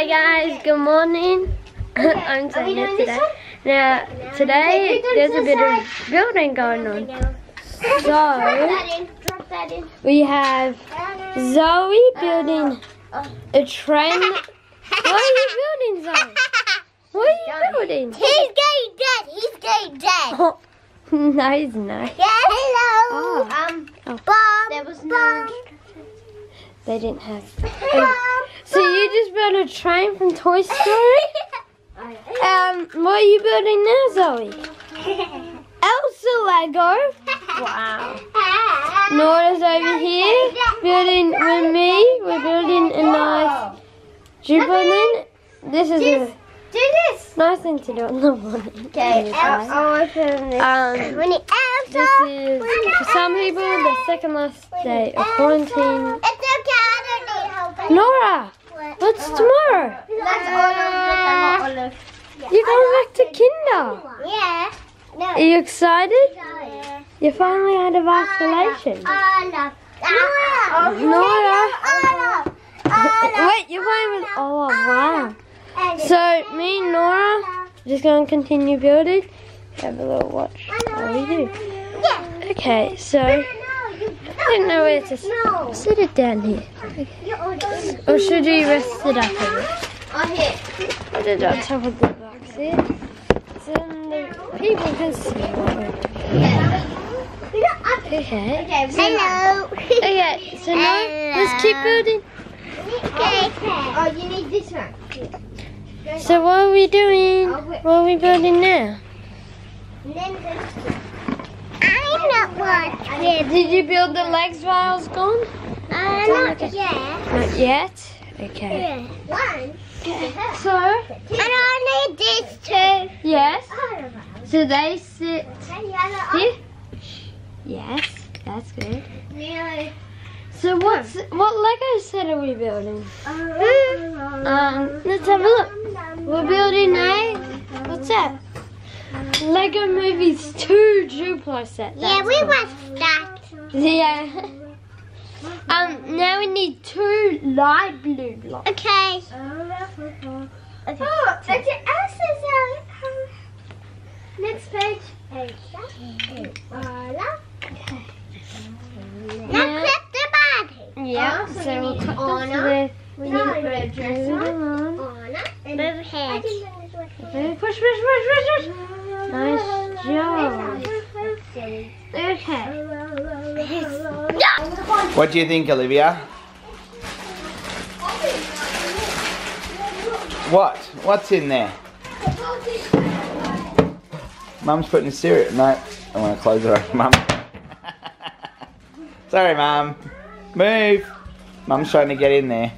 Hi guys, good morning. Okay. I'm Zoe today. Now, today there's a bit of building going on. So, we have Zoe building a train. What are you building, Zoe? What are you building? He's getting dead. He's getting dead. Oh, no, he's not. Yeah, hello. Oh. Bomb. There was no. They didn't have. So you just built a train from Toy Story? What are you building now, Zoe? Elsa Lego. Wow. Nora's over here building with me. We're building a nice jubilant. This is a nice thing to do in the morning. Okay. I'll open this. This is for some people the second last day of quarantine. Nora, what's tomorrow? You're going back to kinder. Yeah. No. Are you excited? Yeah. You finally had a vaccination. Nora. Wait, you're playing with Olaf. Wow. So, me and Nora are just going to continue building. Have a little watch how we do. Yeah. Okay, so... I don't know where to sit it down here. Okay. Or should we rest it up a bit? Put it on top of the box here. So the people can see what we're doing. Okay. Okay. So, hello. Okay, so now let's keep building. Okay. Oh, you need this one. So what are we doing? What are we building now? Did you build the legs while I was gone? Not yet. Not yet? Okay. Yeah. One. Okay. So. And I need these two. Yes. So they sit here? Yes. That's good. So what Lego set are we building? Let's have a look. We're building a, what's that? Lego Movies 2 Duplo set. Yeah, we watched that. Yeah. Now we need 2 light blue blocks. Okay. Okay. Oh, okay. Next page. Okay. Now clip the body. Yeah. So we'll clip the. We need to put a dress on. Move head. Push. Nice job. Okay. What do you think, Olivia? What? What's in there? Mum's putting cereal. No, I want to close her eyes. Mum. Sorry, Mum. Move. Mum's trying to get in there.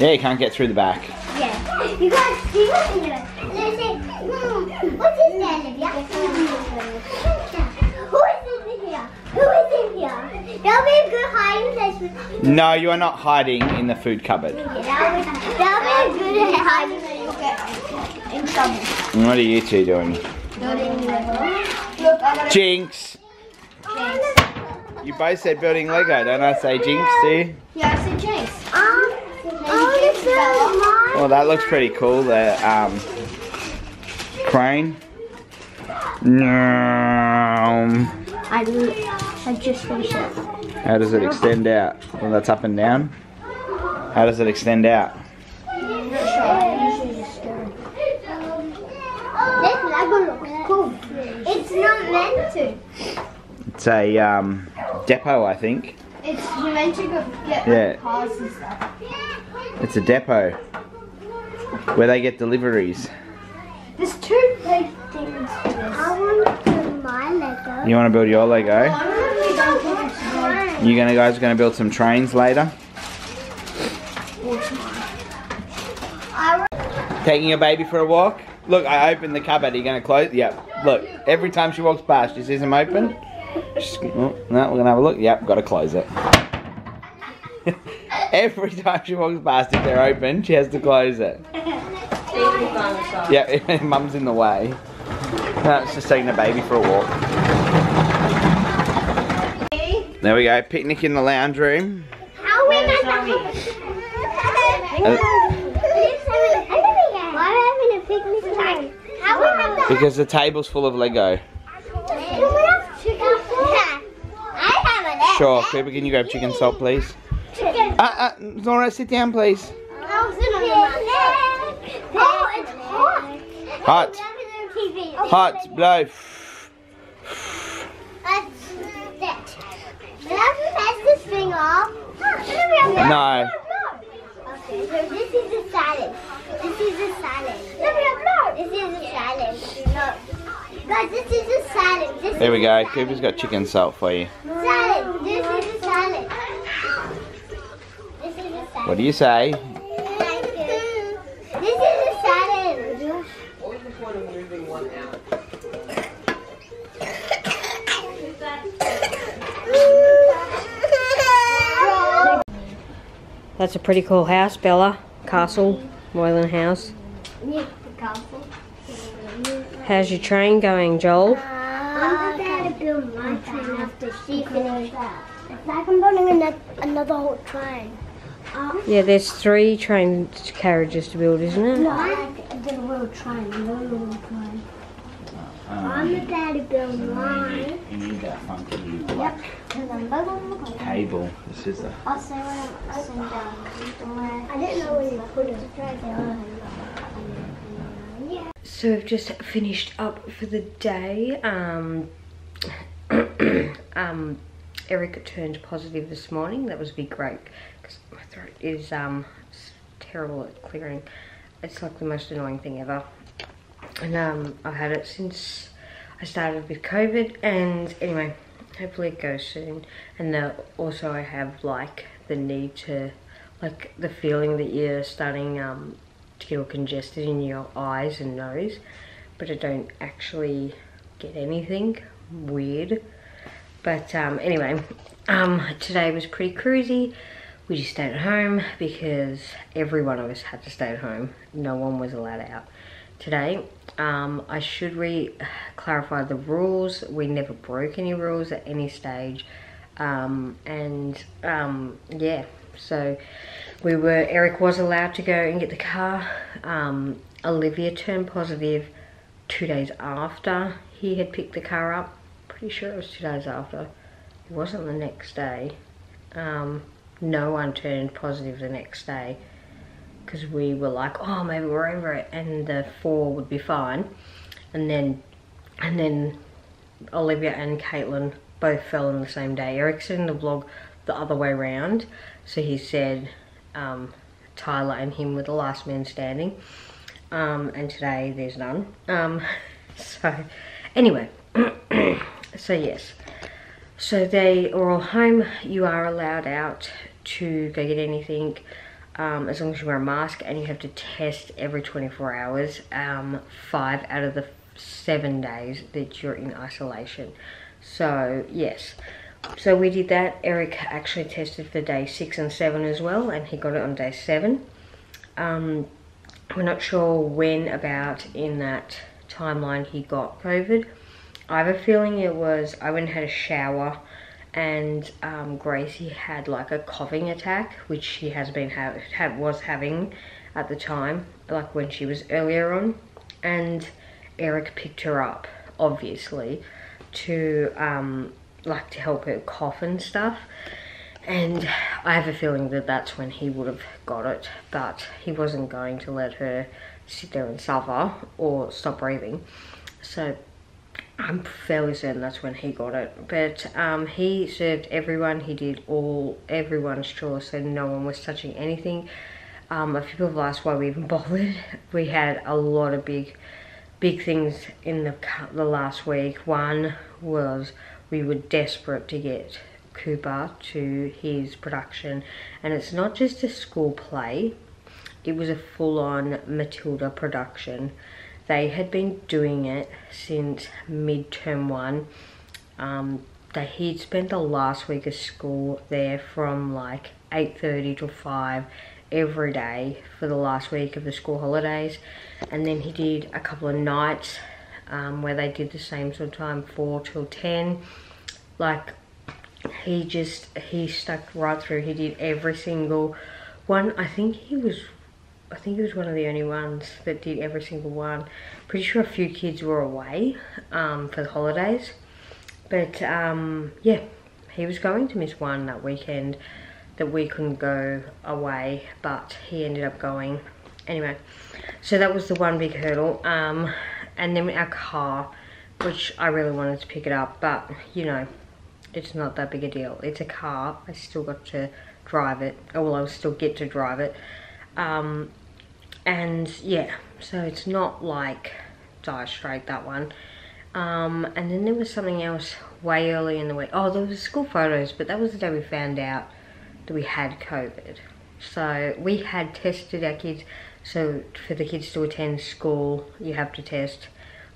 Yeah, you can't get through the back. Yeah. You guys see what's in there. They say, what's in there, Olivia? Who is in here? That'll be a good hiding place. No, you are not hiding in the food cupboard. That'll be a good hiding place. In trouble. What are you two doing? Jinx! You both said building Lego, don't I say Jinx, do you? Yeah, I said Jinx. Well, that looks pretty cool, the crane. I just finished it. How does it extend out? Well, that's up and down. How does it extend out? This Lego looks cool. It's not meant to. It's a depot, I think. It's meant to get cars and stuff. It's a depot where they get deliveries. There's 2 big things for this. I want to build my Lego. You want to build your Lego? You guys are going to build some trains later? Taking your baby for a walk? Look, I opened the cupboard. Are you going to close? Yep. Look, every time she walks past, she sees them open. No, we're going to have a look. Yep, got to close it. Every time she walks past, if they're open, she has to close it. Yeah, Mum's in the way. No, it's just taking the baby for a walk. There we go, picnic in the lounge room. How am I having a picnic in the lounge? Because the table's full of Lego. Sure, Cooper, can you grab chicken salt, please? Nora, sit down, please. Oh, it's hot. Hot. Hot, blow. No. Okay, so this is a salad. This is a salad. This is a salad. Guys, this is a salad. This there we go. Cooper's got chicken salt for you. Salad. This is a salad. This is a salad. What do you say? Thank you. This is a salad. What's the point of moving one out? That's a pretty cool house, Bella. Castle, Moylan House. Yeah, the castle. How's your train going, Joel? I'm going to build my train after she finishes that. It's like I'm building another whole train. Yeah, there's 3 train carriages to build, isn't it? No, I like the real train, the real train. I'm going to build mine. You need that funky black table. This is the... I didn't know where you put it. So we've just finished up for the day. Eric turned positive this morning. That was a big break because my throat is terrible at clearing. It's like the most annoying thing ever. And I've had it since I started with COVID. And anyway, hopefully it goes soon. And also I have like the need to, like the feeling that you're starting to get all congested in your eyes and nose, but I don't actually get anything weird. But anyway, today was pretty cruisy. We just stayed at home because every one of us had to stay at home. No one was allowed out today. I should re-clarify the rules. We never broke any rules at any stage. Yeah, so Eric was allowed to go and get the car. Olivia turned positive 2 days after he had picked the car up. Pretty sure it was 2 days after. It wasn't the next day. No one turned positive the next day because we were like, oh, maybe we're over it and the 4 would be fine. And then Olivia and Caitlin both fell on the same day. Eric said in the vlog the other way around, so he said Tyler and him were the last man standing, and today there's none. So anyway, so yes, so they are all home. You are allowed out to go get anything, as long as you wear a mask, and you have to test every 24 hours 5 out of the 7 days that you're in isolation. So yes, so we did that. Eric actually tested for day 6 and 7 as well, and he got it on day 7. We're not sure when about in that timeline he got COVID. I have a feeling it was, I went and had a shower, and Gracie had like a coughing attack, which she has been was having at the time, like when she was earlier on, and Eric picked her up, obviously, to like to help her cough and stuff, and I have a feeling that that's when he would have got it, but he wasn't going to let her sit there and suffer or stop breathing, so I'm fairly certain that's when he got it. But he served everyone, he did all everyone's chores, so no one was touching anything. A few people asked why we even bothered. We had a lot of big things in the last week. One was we were desperate to get Cooper to his production, and it's not just a school play, it was a full-on Matilda production. They had been doing it since midterm 1. He'd spent the last week of school there from like 8:30 to 5 every day for the last week of the school holidays, and then he did a couple of nights where they did the same sort of time, 4 till 10. Like he stuck right through. He did every single one. I think he was one of the only ones that did every single one. Pretty sure a few kids were away for the holidays, but yeah, he was going to miss one that weekend that we couldn't go away, but he ended up going anyway. So that was the one big hurdle. And then our car, which I really wanted to pick it up, but you know, it's not that big a deal. It's a car. I still got to drive it. Oh well, I'll still get to drive it. And yeah, so it's not like dire straight, that one. And then there was something else way early in the week. Oh, there was school photos, but that was the day we found out that we had COVID. So we had tested our kids. So for the kids to attend school, you have to test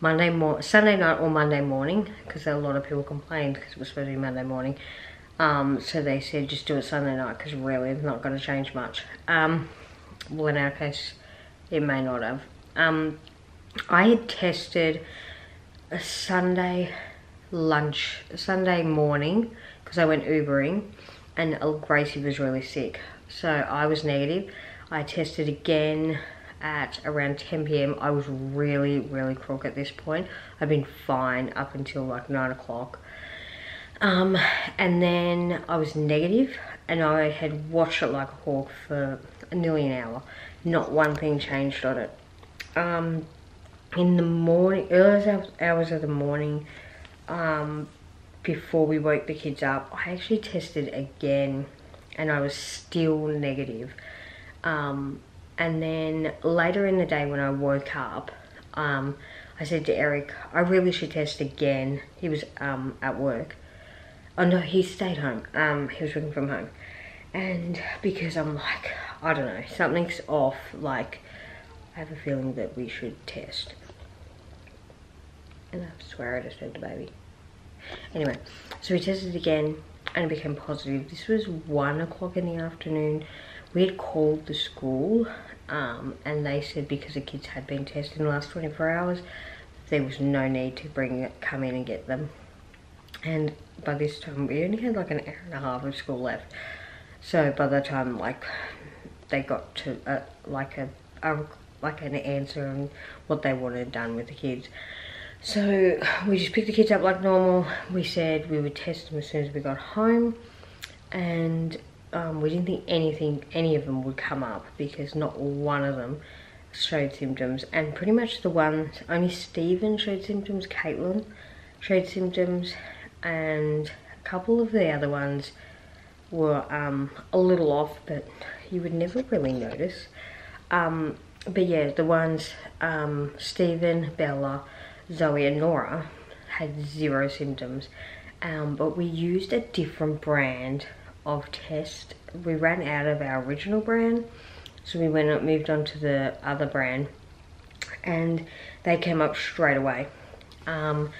Sunday night or Monday morning, because a lot of people complained because it was supposed to be Monday morning. So they said just do it Sunday night because really it's not going to change much. Well, in our case, it may not have. I had tested a Sunday lunch, Sunday morning, because I went Ubering, and Gracie was really sick. So I was negative. I tested again at around 10 p.m. I was really crook at this point. I've been fine up until like 9 o'clock, and then I was negative, and I had watched it like a hawk for nearly an hour. Not one thing changed on it. In the morning, early hours of the morning, before we woke the kids up, I actually tested again, and I was still negative. And then later in the day when I woke up, I said to Eric, I really should test again. He was at work. Oh no, he stayed home. He was working from home. And because I'm like, I don't know, something's off, like I have a feeling that we should test. And I swear I just had the baby. Anyway, so we tested again and it became positive. This was 1 o'clock in the afternoon. We had called the school, and they said because the kids had been tested in the last 24 hours, there was no need to come in and get them. And by this time, we only had like an hour and a half of school left. So by the time like they got to like an answer and what they wanted done with the kids, so we just picked the kids up like normal. We said we would test them as soon as we got home, and. We didn't think any of them would come up because not one of them showed symptoms, and pretty much the ones, only Steven showed symptoms, Caitlin showed symptoms, and a couple of the other ones were a little off, but you would never really notice. But yeah, the ones, Steven, Bella, Zoe and Nora had zero symptoms, but we used a different brand of test. We ran out of our original brand, so we moved on to the other brand, and they came up straight away. And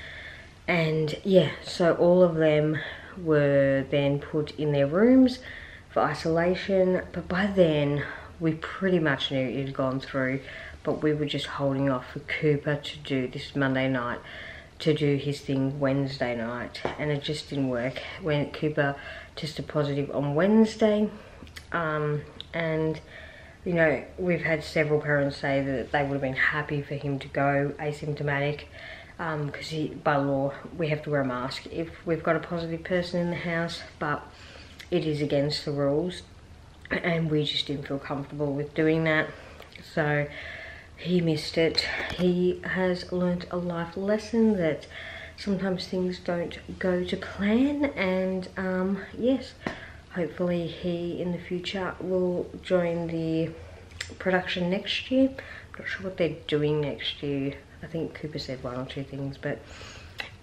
yeah, so all of them were then put in their rooms for isolation, but by then we pretty much knew it had gone through, but we were just holding off for Cooper to do this Monday night, to do his thing Wednesday night, and it just didn't work. When Cooper tested positive on Wednesday, and you know, we've had several parents say that they would have been happy for him to go asymptomatic, because by law we have to wear a mask if we've got a positive person in the house, but it is against the rules, and we just didn't feel comfortable with doing that. So he missed it. He has learnt a life lesson that sometimes things don't go to plan, and yes, hopefully he in the future will join the production next year. I'm not sure what they're doing next year. I think Cooper said one or two things, but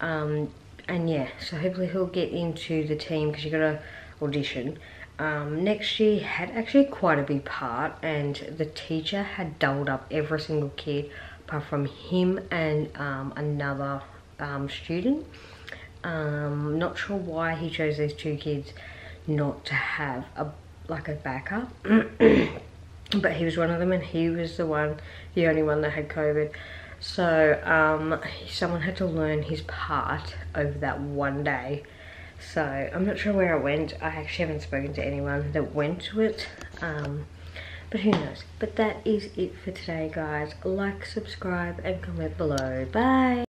and yeah, so hopefully he'll get into the team, because you gotta audition. Next year had actually quite a big part, and the teacher had doubled up every single kid apart from him and another student. Not sure why he chose these two kids not to have a backup, but he was one of them, and he was the only one that had COVID. So someone had to learn his part over that one day So I'm not sure where I went. I actually haven't spoken to anyone that went to it. But who knows. But that is it for today, guys. Like, subscribe and comment below. Bye.